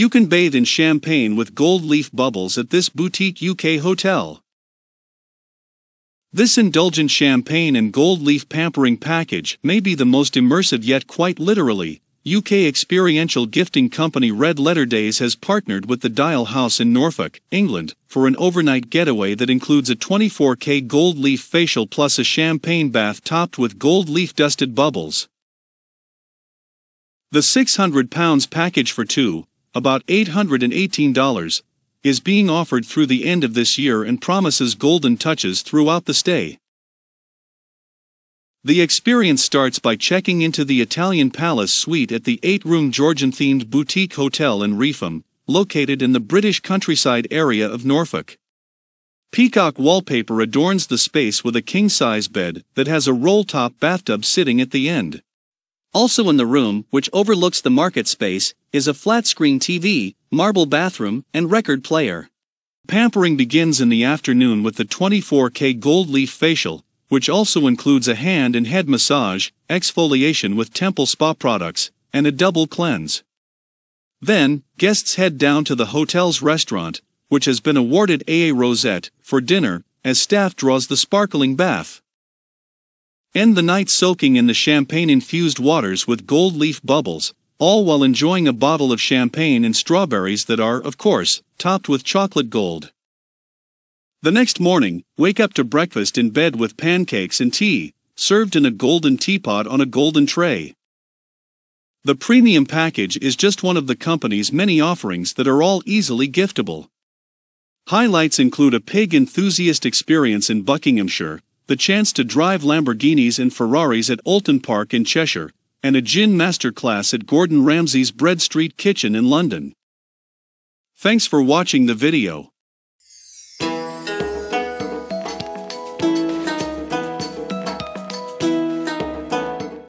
You can bathe in champagne with gold leaf bubbles at this boutique UK hotel. This indulgent champagne and gold leaf pampering package may be the most immersive yet quite literally, UK experiential gifting company Red Letter Days has partnered with the Dial House in Norfolk, England, for an overnight getaway that includes a 24K gold leaf facial plus a champagne bath topped with gold leaf dusted bubbles. The £600 package for two, about $818, is being offered through the end of this year and promises golden touches throughout the stay. The experience starts by checking into the Italian Palace Suite at the 8-room Georgian-themed boutique hotel in Reepham, located in the British countryside area of Norfolk. Peacock wallpaper adorns the space with a king-size bed that has a roll-top bathtub sitting at the end. Also in the room, which overlooks the market space, is a flat-screen TV, marble bathroom, and record player. Pampering begins in the afternoon with the 24K gold leaf facial, which also includes a hand and head massage, exfoliation with Temple Spa products, and a double cleanse. Then, guests head down to the hotel's restaurant, which has been awarded AA Rosette, for dinner, as staff draws the sparkling bath. End the night soaking in the champagne-infused waters with gold leaf bubbles, all while enjoying a bottle of champagne and strawberries that are, of course, topped with chocolate gold. The next morning, wake up to breakfast in bed with pancakes and tea, served in a golden teapot on a golden tray. The premium package is just one of the company's many offerings that are all easily giftable. Highlights include a pig enthusiast experience in Buckinghamshire, the chance to drive Lamborghinis and Ferraris at Oulton Park in Cheshire, and a gin masterclass at Gordon Ramsay's Bread Street Kitchen in London. Thanks for watching the video.